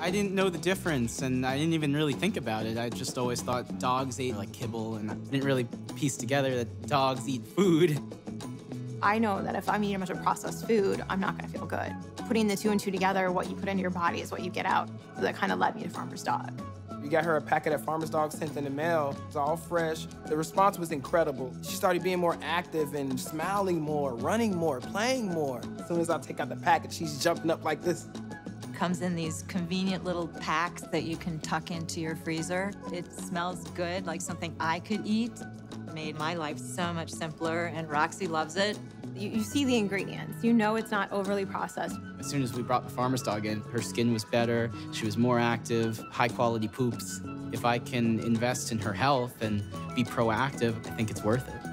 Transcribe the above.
I didn't know the difference, and I didn't even really think about it. I just always thought dogs ate like kibble, and I didn't really piece together that dogs eat food. I know that if I'm eating a bunch of processed food, I'm not gonna feel good. Putting the two and two together, what you put into your body is what you get out. So that kind of led me to Farmer's Dog. We got her a packet of Farmer's Dog sent in the mail. It was all fresh. The response was incredible. She started being more active and smiling more, running more, playing more. As soon as I take out the package, she's jumping up like this. Comes in these convenient little packs that you can tuck into your freezer. It smells good, like something I could eat. It made my life so much simpler, and Roxy loves it. You see the ingredients. You know it's not overly processed. As soon as we brought the Farmer's Dog in, her skin was better, she was more active, high-quality poops. If I can invest in her health and be proactive, I think it's worth it.